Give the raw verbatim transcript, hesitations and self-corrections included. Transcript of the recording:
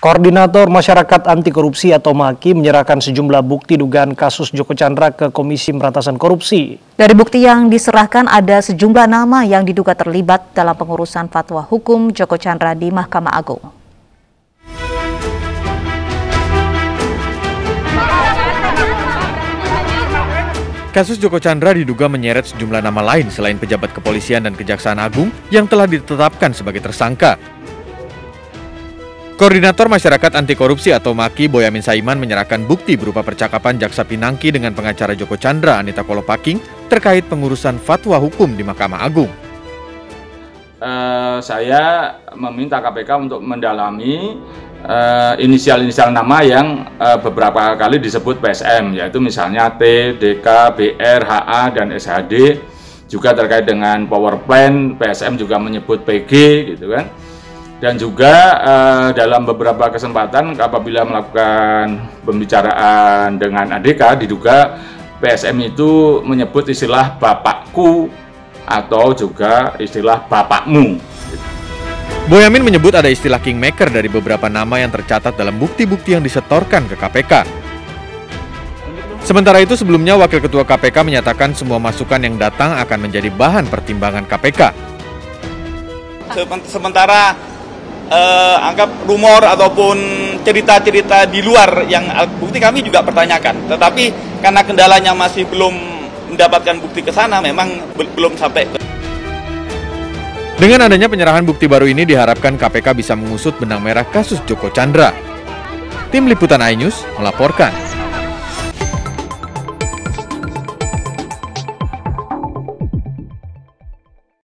Koordinator Masyarakat Anti Korupsi atau MAKI menyerahkan sejumlah bukti dugaan kasus Joko Tjandra ke Komisi Pemberantasan Korupsi. Dari bukti yang diserahkan ada sejumlah nama yang diduga terlibat dalam pengurusan fatwa hukum Joko Tjandra di Mahkamah Agung. Kasus Joko Tjandra diduga menyeret sejumlah nama lain selain pejabat kepolisian dan kejaksaan agung yang telah ditetapkan sebagai tersangka. Koordinator Masyarakat Anti Korupsi atau MAKI Boyamin Saiman menyerahkan bukti berupa percakapan jaksa Pinangki dengan pengacara Joko Tjandra Anita Kolopaking terkait pengurusan fatwa hukum di Mahkamah Agung. Uh, saya meminta K P K untuk mendalami inisial-inisial uh, nama yang uh, beberapa kali disebut P S M, yaitu misalnya T, D K, B R, H A, dan S H D. Juga terkait dengan power plan, P S M juga menyebut P G, gitu kan. Dan juga eh, dalam beberapa kesempatan apabila melakukan pembicaraan dengan A D K diduga P S M itu menyebut istilah bapakku atau juga istilah bapakmu. Boyamin menyebut ada istilah kingmaker dari beberapa nama yang tercatat dalam bukti-bukti yang disetorkan ke K P K. Sementara itu sebelumnya Wakil Ketua K P K menyatakan semua masukan yang datang akan menjadi bahan pertimbangan K P K. Sementara Uh, anggap rumor ataupun cerita-cerita di luar yang bukti kami juga pertanyakan, tetapi karena kendalanya masih belum mendapatkan bukti ke sana, memang be belum sampai. Dengan adanya penyerahan bukti baru ini diharapkan K P K bisa mengusut benang merah kasus Joko Tjandra. Tim Liputan Ainews melaporkan.